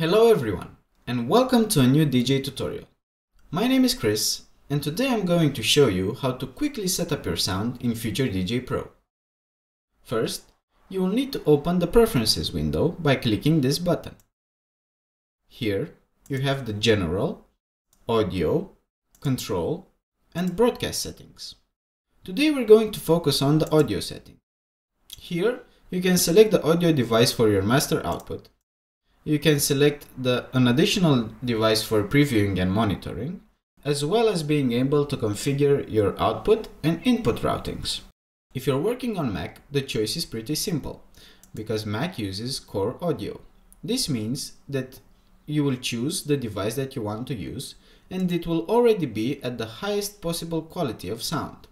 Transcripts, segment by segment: Hello everyone, and welcome to a new DJ tutorial. My name is Chris, and today I'm going to show you how to quickly set up your sound in Future DJ Pro. First, you will need to open the Preferences window by clicking this button. Here, you have the General, Audio, Control, and Broadcast settings. Today we're going to focus on the audio setting. Here, you can select the audio device for your master output. You can select an additional device for previewing and monitoring, as well as being able to configure your output and input routings. If you're working on Mac, the choice is pretty simple, because Mac uses Core Audio. This means that you will choose the device that you want to use, and it will already be at the highest possible quality of sound.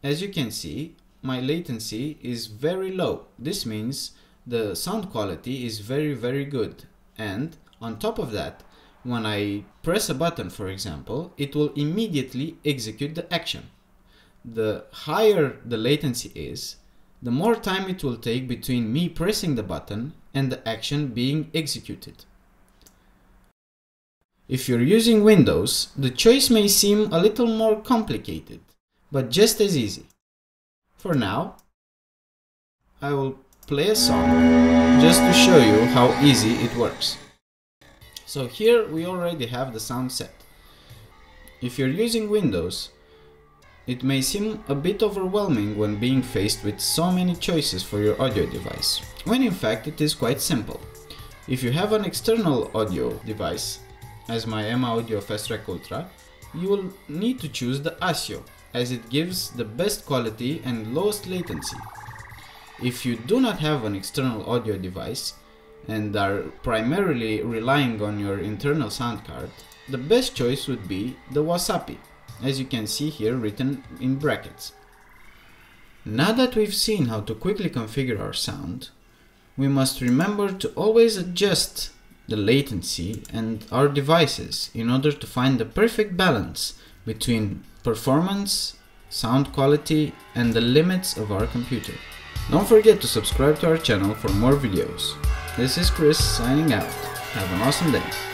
As you can see, my latency is very low. This means the sound quality is very good, and on top of that, when I press a button, for example, it will immediately execute the action. The higher the latency is, the more time it will take between me pressing the button and the action being executed. If you're using Windows, the choice may seem a little more complicated, but just as easy. For now, I will play a song just to show you how easy it works. So here we already have the sound set. If you're using Windows, it may seem a bit overwhelming when being faced with so many choices for your audio device, when in fact it is quite simple. If you have an external audio device, as my M-Audio Fast Track Ultra, you will need to choose the ASIO, as it gives the best quality and lowest latency. If you do not have an external audio device and are primarily relying on your internal sound card, the best choice would be the WASAPI, as you can see here written in brackets. Now that we've seen how to quickly configure our sound, we must remember to always adjust the latency and our devices in order to find the perfect balance between performance, sound quality, and the limits of our computer. Don't forget to subscribe to our channel for more videos. This is Chris signing out. Have an awesome day.